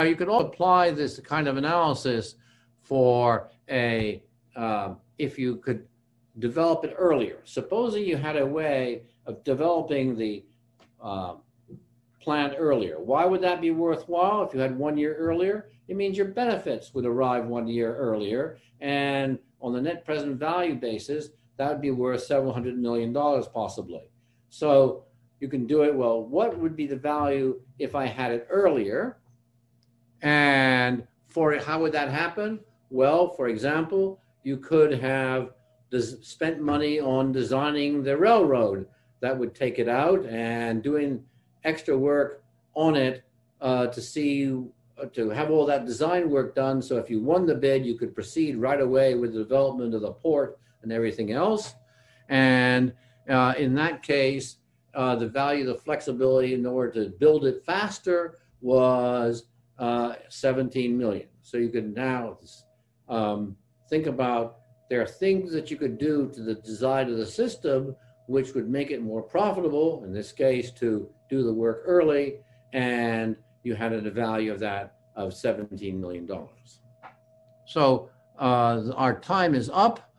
Now, you could also apply this kind of analysis for a, if you could develop it earlier. Supposing you had a way of developing the plan earlier. Why would that be worthwhile if you had 1 year earlier? It means your benefits would arrive 1 year earlier, and on the net present value basis, that would be worth several $100 million possibly. So you can do it, well, what would be the value if I had it earlier? And for it, how would that happen? Well, for example, you could have spent money on designing the railroad that would take it out and doing extra work on it to have all that design work done. So if you won the bid, you could proceed right away with the development of the port and everything else. And in that case, the value, the flexibility in order to build it faster was $17 million. So you could now think about, there are things that you could do to the design of the system which would make it more profitable, in this case, to do the work early, and you had a value of that of $17 million. So our time is up.